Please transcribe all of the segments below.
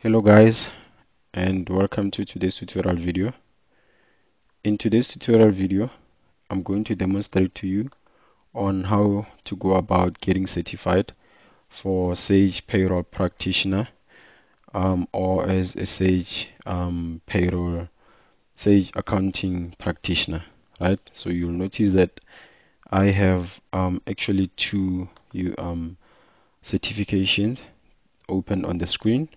Hello guys, and welcome to today's tutorial video. In today's tutorial video, I'm going to demonstrate to you on how to go about getting certified for Sage Payroll Practitioner, or as a Sage Sage Accounting Practitioner, right? So you'll notice that I have actually two certifications open on the screen.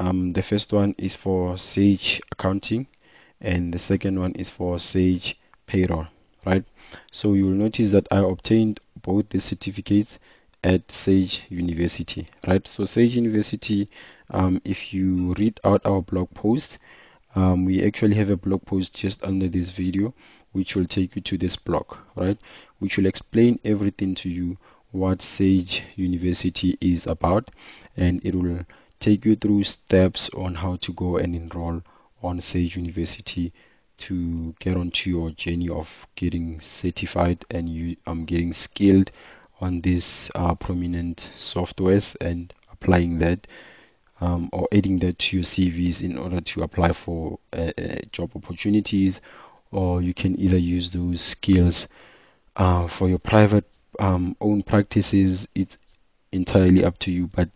The first one is for Sage Accounting and the second one is for Sage Payroll, right? So you will notice that I obtained both the certificates at Sage University, right? So Sage University, if you read out our blog post, we actually have a blog post just under this video which will take you to this blog, right? Which will explain everything to you what Sage University is about, and it will take you through steps on how to go and enroll on Sage University to get onto your journey of getting certified and you getting skilled on these prominent softwares and applying that or adding that to your CVs in order to apply for job opportunities, or you can either use those skills for your private own practices. It's entirely up to you, but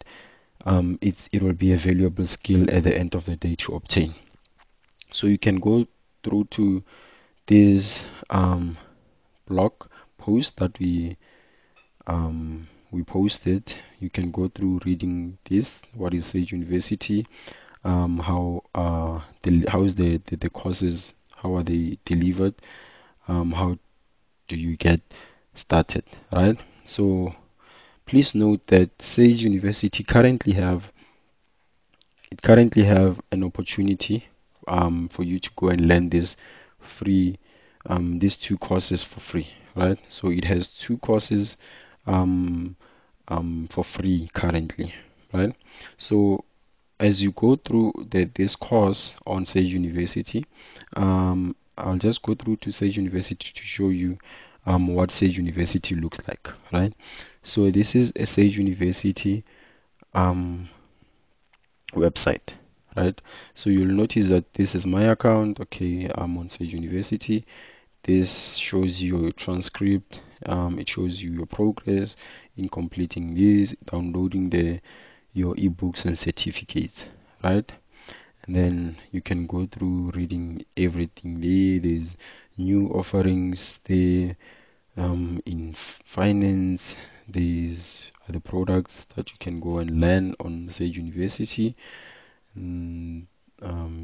it will be a valuable skill at the end of the day to obtain. So you can go through to this blog post that we posted. You can go through reading this, what is Sage University, how is the courses, how are they delivered, how do you get started, right? So please note that Sage University currently have an opportunity for you to go and learn this free, these two courses for free, right? So it has two courses for free currently, right? So as you go through this course on Sage University, I'll just go through to Sage University to show you what Sage University looks like, right? So this is a Sage University website, right? So you'll notice that this is my account. Okay, I'm on Sage University. This shows you your transcript, it shows you your progress in completing this, downloading your ebooks and certificates, right? And then you can go through reading everything there. There's new offerings there in finance. These are the products that you can go and learn on Sage University, and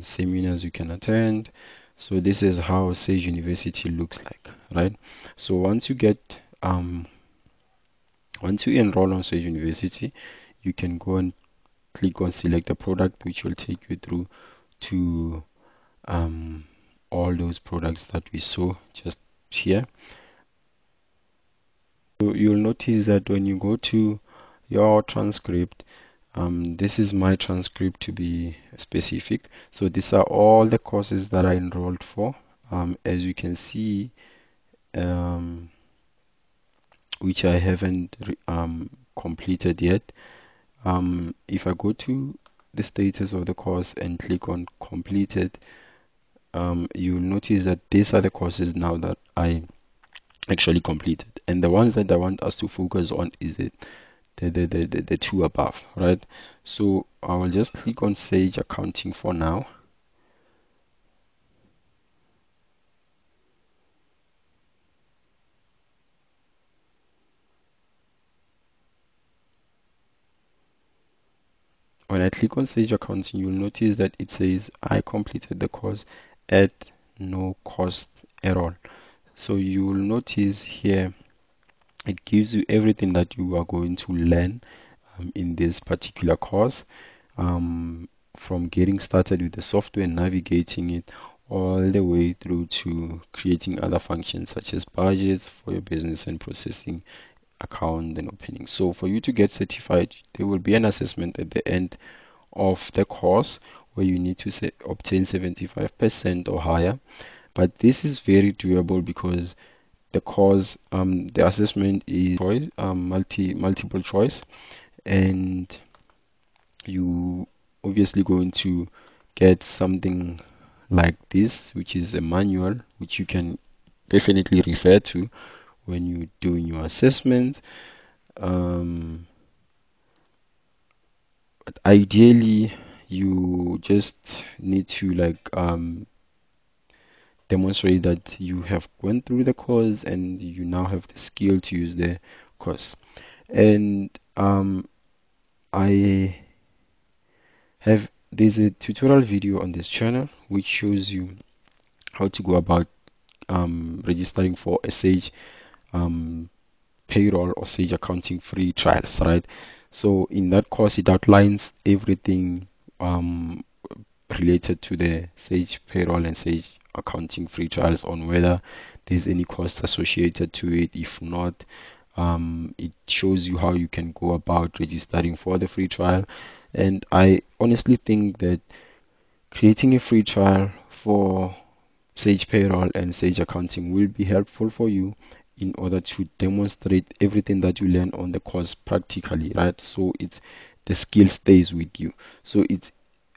seminars you can attend. So this is how Sage University looks like, right? So once you get once you enroll on Sage University, you can go and click on select a product, which will take you through to all those products that we saw just here. So you'll notice that when you go to your transcript, this is my transcript to be specific. So these are all the courses that I enrolled for, as you can see, which I haven't completed yet. If I go to the status of the course and click on completed, you'll notice that these are the courses now that I actually completed, and the ones that I want us to focus on is the two above, right? So I will just click on Sage Accounting for now. When I click on Sage Accounting, you'll notice that it says I completed the course at no cost at all. So you will notice here it gives you everything that you are going to learn in this particular course, from getting started with the software and navigating it all the way through to creating other functions such as budgets for your business and processing account and opening. So for you to get certified, there will be an assessment at the end of the course where you need to obtain 75% or higher, but this is very doable because the course, the assessment is multiple choice, and you obviously going to get something like this, which is a manual which you can definitely refer to when you're doing your assessment. But ideally you just need to demonstrate that you have gone through the course and you now have the skill to use the course. And I have, there's a tutorial video on this channel which shows you how to go about registering for a Sage payroll or Sage accounting free trials, right? So in that course it outlines everything related to the Sage payroll and Sage accounting free trials, on whether there's any cost associated to it. If not, it shows you how you can go about registering for the free trial. And I honestly think that creating a free trial for Sage Payroll and Sage Accounting will be helpful for you in order to demonstrate everything that you learn on the course practically, right? So it's, the skill stays with you. So it's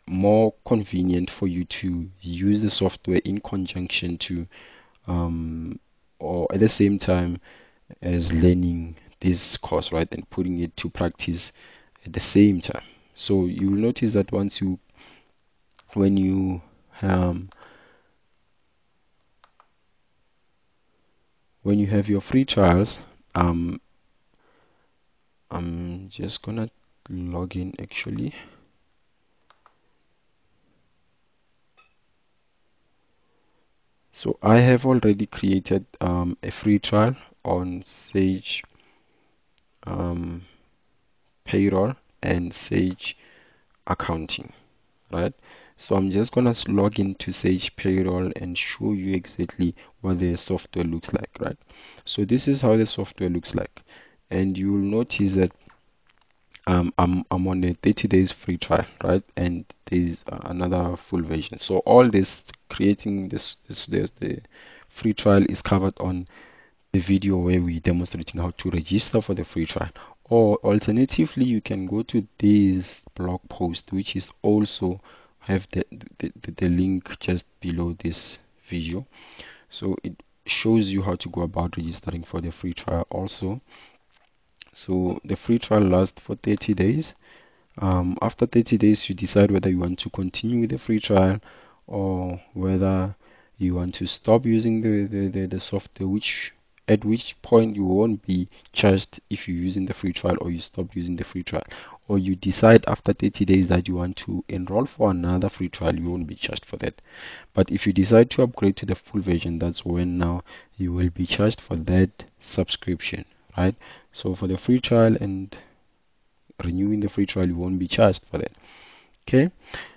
more convenient for you to use the software in conjunction to or at the same time as learning this course, right, and putting it to practice at the same time. So you will notice that once you, when you have your free trials, I'm just gonna log in actually. So I have already created a free trial on Sage Payroll and Sage Accounting, right? So I'm just gonna log into Sage Payroll and show you exactly what the software looks like, right? So this is how the software looks like, and you will notice that I'm on a 30 days free trial, right? And there's another full version. So all this creating the free trial is covered on the video where we're demonstrating how to register for the free trial. Or alternatively, you can go to this blog post, which is also have the link just below this video. So it shows you how to go about registering for the free trial also. So the free trial lasts for 30 days. After 30 days, you decide whether you want to continue with the free trial or whether you want to stop using the software, which at which point you won't be charged if you're using the free trial or you stop using the free trial, or you decide after 30 days that you want to enroll for another free trial, you won't be charged for that. But if you decide to upgrade to the full version, that's when now you will be charged for that subscription, right? So for the free trial and renewing the free trial, you won't be charged for that. Okay,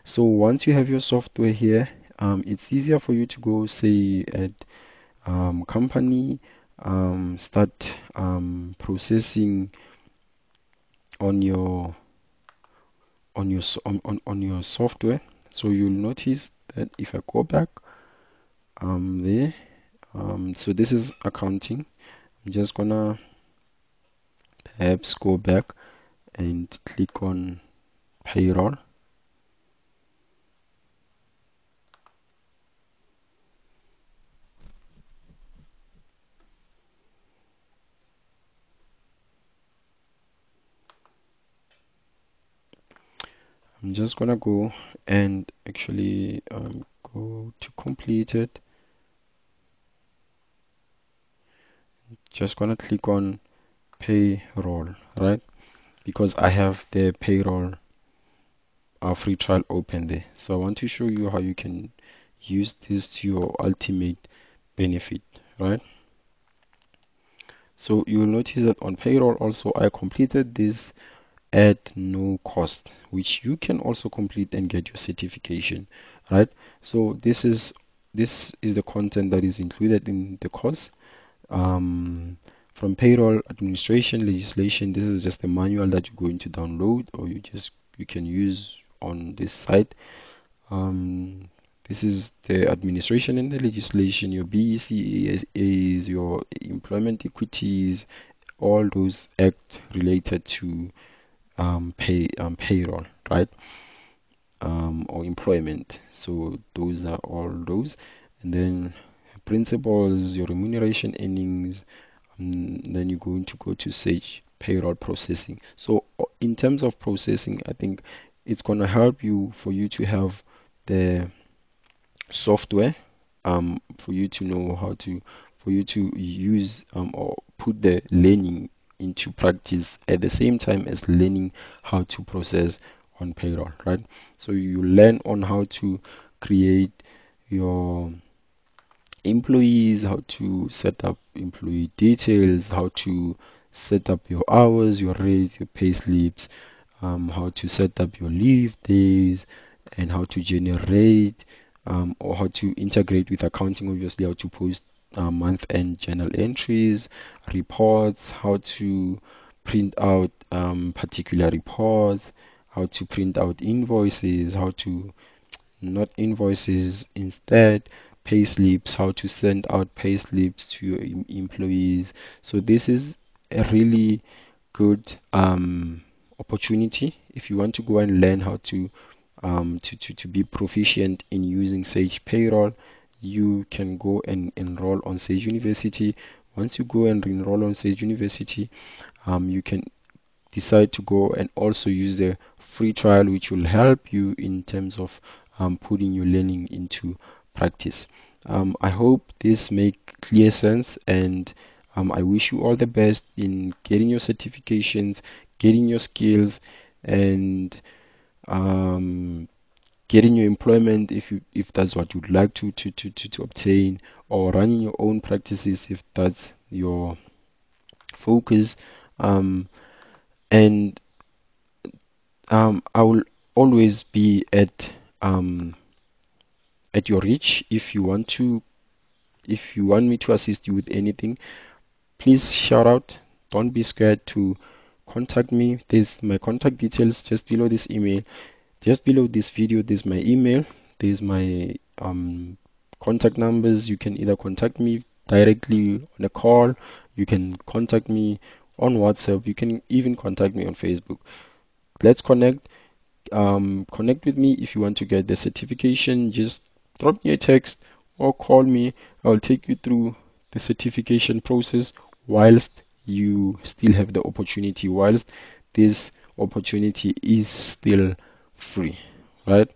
so once you have your software here, it's easier for you to go say at company, start processing on your software. So you'll notice that if I go back there, so this is accounting. I'm just gonna perhaps go back and click on payroll. I'm just gonna go and actually go to complete it. Just gonna click on payroll, right? Because I have the payroll free trial open there. So I want to show you how you can use this to your ultimate benefit, right? So you will notice that on payroll also I completed this at no cost, which you can also complete and get your certification, right? So this is the content that is included in the course, from payroll, administration, legislation. This is just the manual that you're going to download, or you can use on this site. This is the administration and the legislation, your BCEAs, your employment equities, all those acts related to payroll, right? or employment. So those are all those. And then principals, your remuneration earnings, then you're going to go to Sage payroll processing. So in terms of processing, I think it's going to help you for you to have the software, for you to know how to, for you to use or put the learning into practice at the same time as learning how to process on payroll, right? So you learn on how to create your employees, how to set up employee details, how to set up your hours, your rates, your pay slips, how to set up your leave days, and how to generate or how to integrate with accounting, obviously, how to post month-end journal entries, reports, how to print out particular reports, how to print out invoices, how to not invoices, instead pay slips, how to send out pay slips to your employees. So this is a really good opportunity if you want to go and learn how to be proficient in using Sage Payroll. You can go and enroll on Sage University. Once you go and enroll on Sage University, you can decide to go and also use the free trial, which will help you in terms of putting your learning into practice. I hope this makes clear sense, and I wish you all the best in getting your certifications, getting your skills, and getting your employment if that's what you'd like to obtain, or running your own practices if that's your focus. I will always be at your reach. If you want me to assist you with anything, please shout out. Don't be scared to contact me. There's my contact details just below this email. Just below this video, there's my email, there's my contact numbers. You can either contact me directly on a call, you can contact me on WhatsApp, you can even contact me on Facebook. Let's connect. Connect with me if you want to get the certification. Just drop me a text or call me. I'll take you through the certification process whilst you still have the opportunity, whilst this opportunity is still free, right?